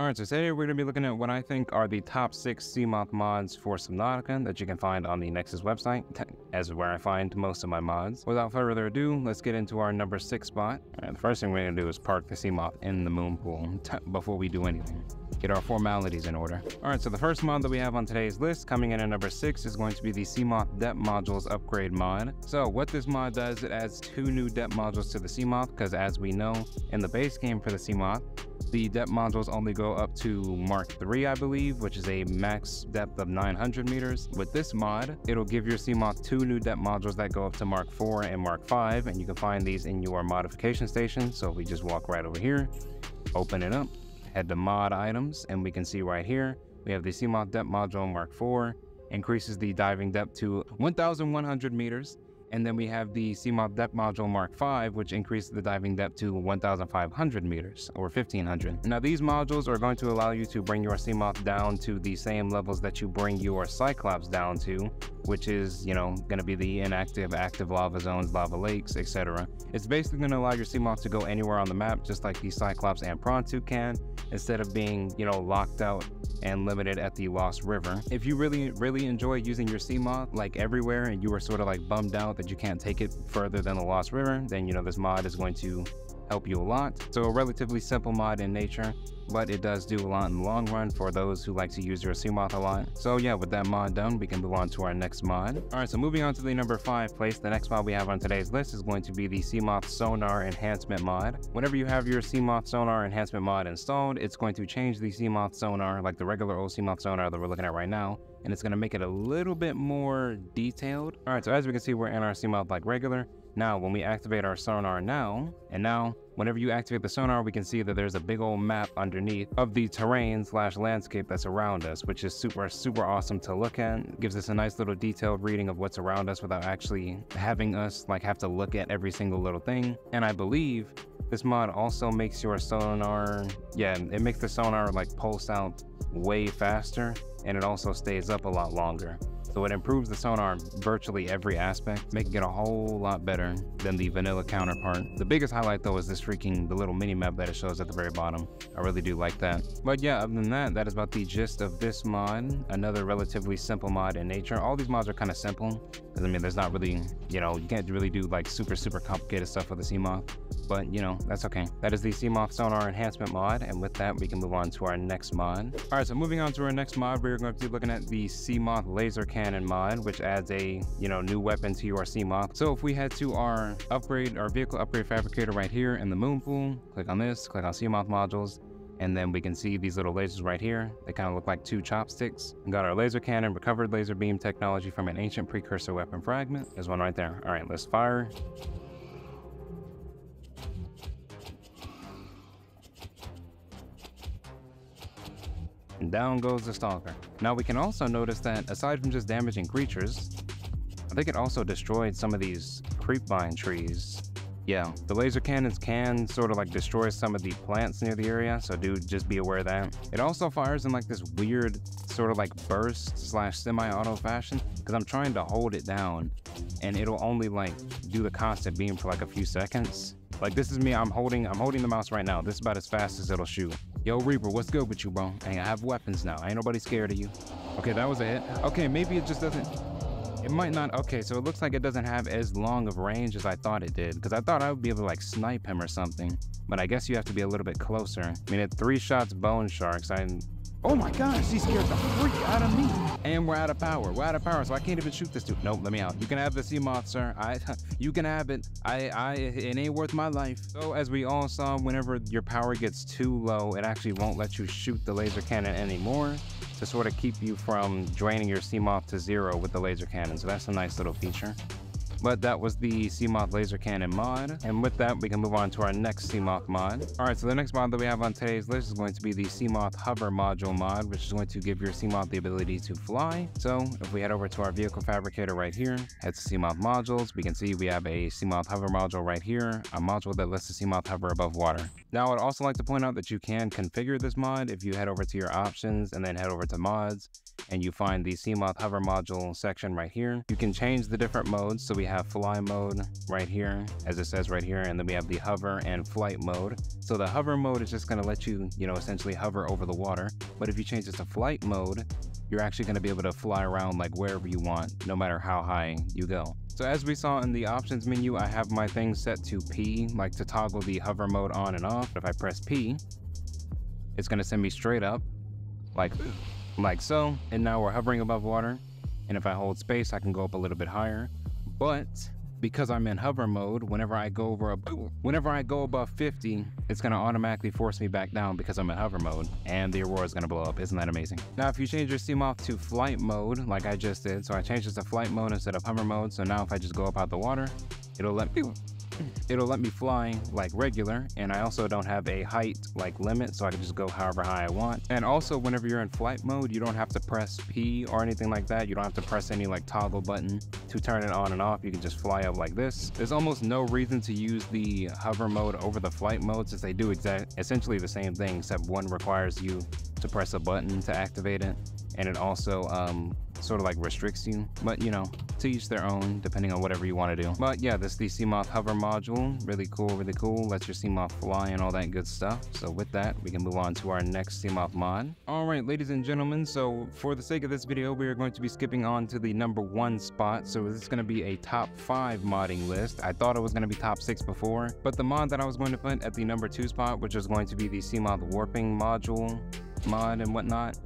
Alright, so today we're going to be looking at what I think are the top 6 Seamoth mods for Subnautica that you can find on the Nexus website, as where I find most of my mods. Without further ado, let's get into our number 6 spot. Alright, the first thing we're going to do is park the Seamoth in the moon pool before we do anything. Get our formalities in order. Alright, so the first mod that we have on today's list, coming in at number 6, is going to be the Seamoth Depth Modules Upgrade mod. So what this mod does, it adds 2 new depth modules to the Seamoth, because as we know, in the base game for the Seamoth, the depth modules only go up to Mark 3, I believe, which is a max depth of 900 meters. With this mod, it'll give your Seamoth 2 new depth modules that go up to Mark 4 and Mark 5, and you can find these in your modification station. So we just walk right over here, open it up, head to mod items, and we can see right here, we have the Seamoth depth module Mark 4, increases the diving depth to 1,100 meters. And then we have the Seamoth Depth Module Mark 5, which increases the diving depth to 1,500 meters, or 1,500. Now these modules are going to allow you to bring your Seamoth down to the same levels that you bring your Cyclops down to, which is, you know, going to be the inactive, active lava zones, lava lakes, etc. It's basically going to allow your Seamoth to go anywhere on the map, just like the Cyclops and Prontu can, instead of being, you know, locked out and limited at the Lost River. If you really enjoy using your Seamoth like everywhere and you are sort of like bummed out that you can't take it further than the Lost River, then you know this mod is going to help you a lot. So a relatively simple mod in nature, but it does do a lot in the long run for those who like to use your Seamoth a lot. So yeah, with that mod done, we can move on to our next mod. All right, so moving on to the number 5 place, the next mod we have on today's list is going to be the Seamoth Sonar Enhancement mod. Whenever you have your Seamoth Sonar Enhancement mod installed, it's going to change the Seamoth Sonar, like the regular old Seamoth Sonar that we're looking at right now, and it's going to make it a little bit more detailed. All right, so as we can see, we're in our Seamoth like regular. Now, when we activate our sonar now, whenever you activate the sonar, we can see that there's a big old map underneath of the terrain / landscape that's around us, which is super, super awesome to look at. It gives us a nice little detailed reading of what's around us without actually having us like have to look at every single little thing. And I believe this mod also makes your sonar, yeah, it makes the sonar like pulse out way faster, and it also stays up a lot longer. So it improves the sonar in virtually every aspect, making it a whole lot better than the vanilla counterpart. The biggest highlight though is this freaking, the little mini map that it shows at the very bottom. I really do like that. But yeah, other than that, that is about the gist of this mod. Another relatively simple mod in nature. All these mods are kind of simple, because I mean, there's not really, you know, you can't really do like super, super complicated stuff with the Seamoth, but you know, that's okay. That is the Seamoth Sonar Enhancement mod. And with that, we can move on to our next mod. All right, so moving on to our next mod, we're going to be looking at the Seamoth Laser Cannon mod, which adds a, you know, new weapon to your Seamoth. So if we head to our upgrade, our vehicle upgrade fabricator right here in the moon pool, click on this, click on Seamoth modules, and then we can see these little lasers right here. They kind of look like 2 chopsticks. We got our laser cannon, recovered laser beam technology from an ancient precursor weapon fragment. There's one right there. All right, let's fire. And down goes the stalker. Now we can also notice that aside from just damaging creatures, I think it also destroyed some of these creep vine trees. Yeah, the laser cannons can sort of like destroy some of the plants near the area, so dude, just be aware of that. It also fires in like this weird sort of like burst / semi-auto fashion, because I'm trying to hold it down and it'll only like do the constant beam for like a few seconds. Like this is me, I'm holding the mouse right now. This is about as fast as it'll shoot. Yo, Reaper, what's good with you, bro? Hey, I have weapons now. Ain't nobody scared of you. Okay, that was a hit. Okay, maybe it just doesn't... It might not... Okay, so it looks like it doesn't have as long of range as I thought it did, because I thought I would be able to, like, snipe him or something. But I guess you have to be a little bit closer. I mean, at 3 shots, bone sharks, Oh my gosh, he scared the freak out of me. And we're out of power. We're out of power, so I can't even shoot this dude. Nope, let me out. You can have the Seamoth, sir. You can have it. It ain't worth my life. So as we all saw, whenever your power gets too low, it actually won't let you shoot the laser cannon anymore, to sort of keep you from draining your Seamoth to 0 with the laser cannon. So that's a nice little feature. But that was the Seamoth Laser Cannon mod. And with that, we can move on to our next Seamoth mod. All right, so the next mod that we have on today's list is going to be the Seamoth Hover Module mod, which is going to give your Seamoth the ability to fly. So if we head over to our vehicle fabricator right here, head to Seamoth modules, we can see we have a Seamoth Hover module right here, a module that lets the Seamoth hover above water. Now, I'd also like to point out that you can configure this mod if you head over to your options and then head over to mods, and you find the Seamoth Hover module section right here. You can change the different modes. So we have fly mode right here, as it says right here, and then we have the hover and flight mode. So the hover mode is just going to let you, essentially hover over the water. But if you change this to flight mode, you're actually going to be able to fly around like wherever you want, no matter how high you go. So as we saw in the options menu, I have my thing set to P, like to toggle the hover mode on and off. If I press P, it's going to send me straight up like so, and now we're hovering above water. And if I hold space, I can go up a little bit higher. But because I'm in hover mode, whenever I go above 50, it's gonna automatically force me back down because I'm in hover mode, and the Aurora is gonna blow up. Isn't that amazing? Now, if you change your Seamoth to flight mode, like I just did, so I changed this to flight mode instead of hover mode. So now if I just go up out the water, it'll let me fly like regular, and I also don't have a height like limit, so I can just go however high I want. And also, whenever you're in flight mode, you don't have to press P or anything like that. You don't have to press any like toggle button to turn it on and off. You can just fly up like this. There's almost no reason to use the hover mode over the flight mode, since they do essentially the same thing, except one requires you to press a button to activate it, and it also sort of like restricts you. But to each their own, depending on whatever you want to do. But yeah, this is the Seamoth Hover Module. Really cool, really cool. Lets your Seamoth fly and all that good stuff. So with that, we can move on to our next Seamoth mod. All right, ladies and gentlemen, so for the sake of this video, we are going to be skipping on to the #1 spot. So this is going to be a top 5 modding list. I thought it was going to be top 6 before, but the mod that I was going to put at the #2 spot, which is going to be the Seamoth Warping Module mod and whatnot.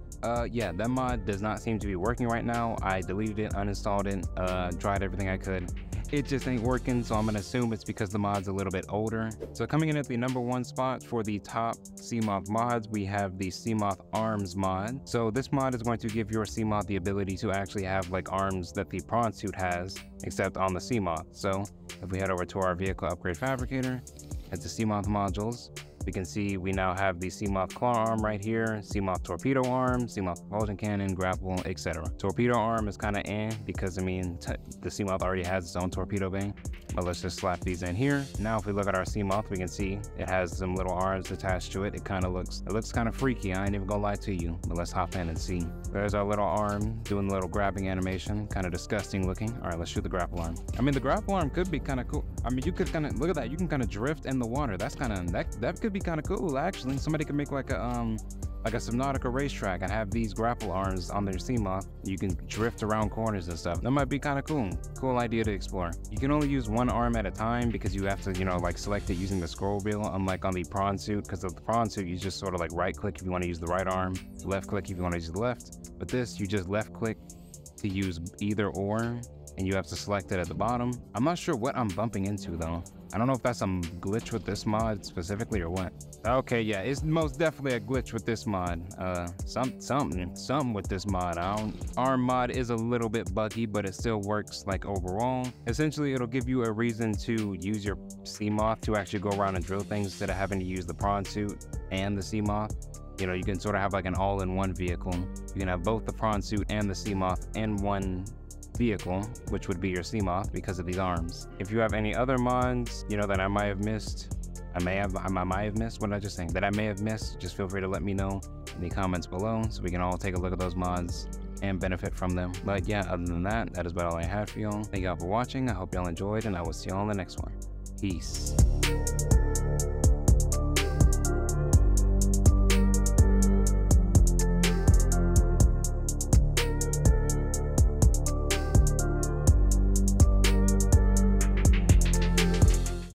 Yeah, that mod does not seem to be working right now. I deleted it, uninstalled it, tried everything I could. It just ain't working, so I'm gonna assume it's because the mod's a little bit older. So coming in at the #1 spot for the top Seamoth mods, we have the Seamoth Arms mod. So this mod is going to give your Seamoth the ability to actually have like arms that the Prawn Suit has, except on the Seamoth. So if we head over to our Vehicle Upgrade Fabricator, head to Seamoth modules, we can see we now have the Seamoth Claw Arm right here, Seamoth Torpedo Arm, Seamoth Propulsion Cannon, Grapple, etc. Torpedo Arm is kind of because, I mean, the Seamoth already has its own torpedo bay. But let's just slap these in here. Now, if we look at our Seamoth, we can see it has some little arms attached to it. It kind of looks kind of freaky. I ain't even gonna lie to you. But let's hop in and see. There's our little arm doing the little grabbing animation. Kind of disgusting looking. All right, let's shoot the grapple arm. I mean, the grapple arm could be kind of cool. I mean, you could kind of look at that. You can kind of drift in the water. That's kind of that could be kind of cool actually. Somebody could make like a Subnautica racetrack and have these grapple arms on their Seamoth. You can drift around corners and stuff. That might be kind of cool. Cool idea to explore. You can only use one arm at a time because you have to, like select it using the scroll wheel, unlike on the Prawn Suit, because of the Prawn Suit, you just sort of like right click if you want to use the right arm, left click if you want to use the left. But this, you just left click to use either or, and you have to select it at the bottom. I'm not sure what I'm bumping into though. I don't know if that's some glitch with this mod specifically or what. Okay, yeah, it's most definitely a glitch with this mod. Something with this mod. Arm mod is a little bit buggy, but it still works like overall. Essentially, it'll give you a reason to use your Seamoth to actually go around and drill things instead of having to use the Prawn Suit and the Seamoth. You can sort of have like an all-in-one vehicle. You can have both the Prawn Suit and the Seamoth in one vehicle, which would be your Seamoth because of these arms. If you have any other mods, that I might have missed, that I may have missed, just feel free to let me know in the comments below so we can all take a look at those mods and benefit from them. But yeah, other than that, that is about all I have for y'all. Thank y'all for watching. I hope y'all enjoyed, and I will see y'all in the next one. Peace.